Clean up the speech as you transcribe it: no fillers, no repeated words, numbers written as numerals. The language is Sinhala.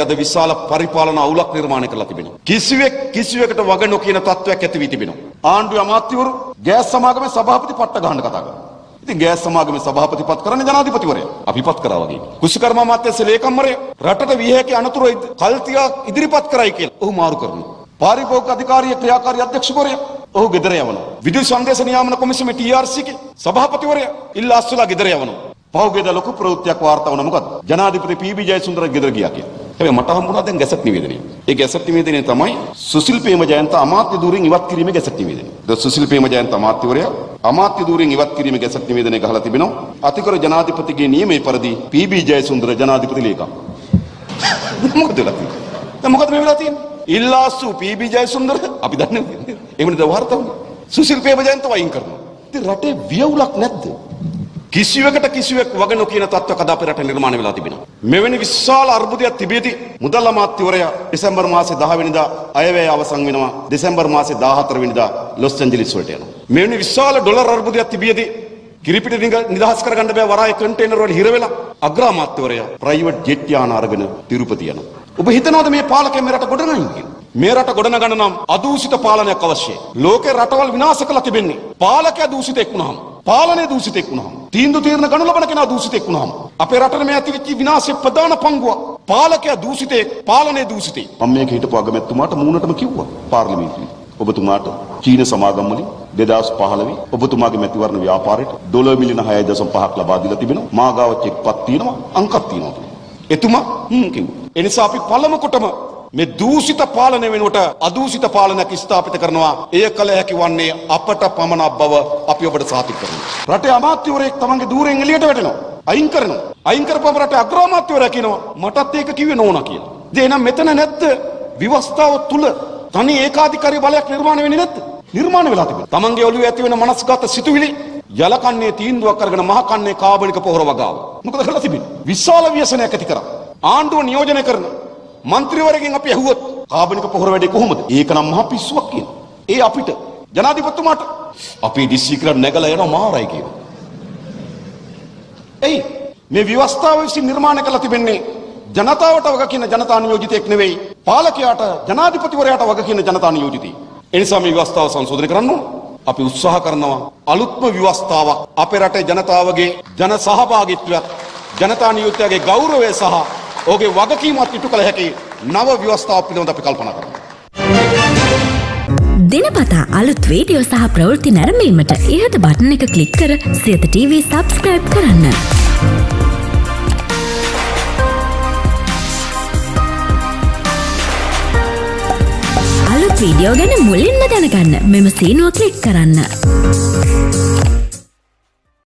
තත්ත්වය අද විශාල පරිපාලන අවුලක් නිර්මාණය කරලා තිබෙනවා. කිසිවෙකට වග නොකියන තත්ත්වයක් ඇති වී තිබෙනවා. ආණ්ඩුවේ අමාත්‍යවරු ගෑස් සමාගමේ සභාපති පට්ට ගන්න කතා කරනවා. ඉතින් ගෑස් සමාගමේ සභාපති පත් කරන්නේ ජනාධිපතිවරයා. අපිපත් කරා වගේ. කුසකර්ම අමාත්‍යංශ ලේකම්වරය රටට විය හැකි අනතුරු කල්තියක් ඉදිරිපත් කරයි කියලා ඔහු මාරු කරනවා. පාරිභෝගික අධිකාරිය ක්‍රියාකාරී අධ්‍යක්ෂකවරයා ඔහු ගෙදර යවනවා. විදුලි සංදේශ නියාමන කොමිසමේ TRC ගේ සභාපතිවරයා ඉල්ලා අස්සලා ගෙදර යවනවා. පෞද්ගලික ලොකු ප්‍රවෘත්තියක් වාර්තා වුණා. මොකද ජනාධිපති පී.බී. ජයසුන්දර ගෙදර ගියා කියලා. හැබැයි මට හම්බුණා දැන් ගැසට් නිවේදනය. ඒ ගැසට් නිවේදනය තමයි සුසිල් ප්‍රේමජයන්ත අමාත්‍ය ධූරයෙන් ඉවත් කිරීමේ ගැසට් නිවේදනය. ද සුසිල් ප්‍රේමජයන්ත අමාත්‍යවරයා අමාත්‍ය ධූරයෙන් ඉවත් කිරීමේ ගැසට් නිවේදනය ගහලා තිබෙනවා. අතිකර ජනාධිපතිගේ නියමයේ පරිදි පී.බී. ජයසුන්දර ජනාධිපති ලේකම්. මොකද මේ වෙලා තියෙන්නේ? ඉල්ලාසු පී.බී. ජයසුන්දර අපි දන්නේ. එමුණද වාර්තා වුණා. සුසිල් ප්‍රේමජයන්ත වයින් කරනවා. ඉතින් රටේ වියවුලක් නැද්ද? කිසිවකට කිසිවෙක් වග නොකියන තත්ත්වයක් අද අපේ රටේ නිර්මාණය වෙලා තිබෙනවා. මෙවැනි විශාල අර්බුදයක් තිබෙති. මුදල් අමාත්‍යවරයා දෙසැම්බර් මාසේ 10 වෙනිදා අයවැය අවසන් වෙනවා. දෙසැම්බර් මාසේ 14 වෙනිදා ලොස් ඇන්ජලිස් වලට යනවා. මෙවැනි විශාල ඩොලර් අර්බුදයක් තිබෙති. කිරිපිටි නිදහස් කරගන්න බෑ වරාය කන්ටේනර් වල හිර වෙලා. අග්‍ර අමාත්‍යවරයා ප්‍රයිවට් ජෙට් යාන අරගෙන තිරුපති යනවා. ඔබ හිතනවද මේ පාලකයා මේ රට ගොඩනගන්නේ කියලා? මේ රට ගොඩනගන්න නම් අදූෂිත පාලනයක් අවශ්‍යයි. ලෝකේ රටවල් විනාශ කරලා තිබෙන්නේ පාලකයා දූෂිතෙක් වුණාම. පාලනය දූෂිතෙක් වුණාම. තීන්දුව තීරණ ගන්න ලබන කෙනා දූෂිතෙක් වුණාම. අපේ රටේ මේ ඇතිවෙච්ච විනාශයේ ප්‍රධාන පංගුව පාලකයා දූෂිතෙක්, පාලනය දූෂිතෙක්. මම මේක හිටපු අගමැතිතුමාට මූණටම කිව්වා පාර්ලිමේන්තුවේ. ඔබතුමාට චීන සමාගම් වලින් 2015 ඔබතුමාගේ මැතිවරණ ව්‍යාපාරයට $6.5 මිලියන ලබා දීලා තිබෙනවා. මාගාව චෙක්පත් තියෙනවා, අංකක් තියෙනවා. එතුමා කිව්වා. ඒ නිසා අපි පළමු කොටම මේ දූෂිත පාලනය වෙනුවට අදූෂිත පාලනයක් ස්ථාපිත කරනවා. එය කළ හැකි වන්නේ අපට පමණක් බව අපි ඔබට සාතික කරනවා. රටේ අමාත්‍යවරයෙක් තමන්ගේ ධූරයෙන් එළියට වැටෙනවා. අයින් කරනවා. අයින් කරපුවම රටේ අග්‍ර අමාත්‍යවරයා කියනවා මටත් ඒක කිව්වේ නෝනා කියලා. ඉතින් එහෙනම් මෙතන නැත්ද විවස්ථාව තුල තනි ඒකාධිකාරී බලයක් නිර්මාණය වෙන්නේ නැත්ද? නිර්මාණය වෙලා තිබෙනවා. තමන්ගේ ඔළුවේ ඇති වෙන මනස්ගත සිතුවිලි යලකන්නේ තීන්දුවක් කරගෙන මහකන්නේ කාබනික පොහොර වගාව. මොකද කරලා තිබෙන්නේ? විශාල ව්‍යසනයක් ඇති කරා. ආණ්ඩුව නියෝජනය කරනවා. මන්ත්‍රීවරගෙන් අපි ඇහුවොත් කාබනික පොහොර වැඩේ කොහොමද? ඒක නම් මහා පිස්සුවක් කියන. ඒ අපිට ජනාධිපතිතුමාට අපි ඩිස්සිකර නැගලා යනවා මාරයි කියන. එයි මේ විවස්ථාව විසින් නිර්මාණය කරලා තිබෙන්නේ ජනතාවට වග කියන ජනතා නියෝජිතයෙක් නෙවෙයි, පාලකයාට ජනාධිපතිවරයාට වග කියන ජනතා නියෝජිතයි. ඒ නිසා මේ විවස්ථාව සංශෝධනය කරන්න ඕන. අපි උත්සාහ කරනවා අලුත්ම විවස්ථාවක් අපේ රටේ ජනතාවගේ ජන සහභාගීත්වයත් ජනතා නියෝජිතයාගේ ගෞරවය සහ ඔහුගේ වගකීමත් ඉටු කළ හැකි නව ව්‍යවස්ථාව පිළිබඳ අපි කල්පනා කරමු. දිනපතා අලුත් වීඩියෝ සහ ප්‍රවෘත්ති නැරඹීමට ඉහත බටන් එක ක්ලික් කර සියත TV subscribe කරන්න. අලුත් වීඩියෝ ගැන මුලින්ම දැනගන්න මෙම සීනුව ක්ලික් කරන්න.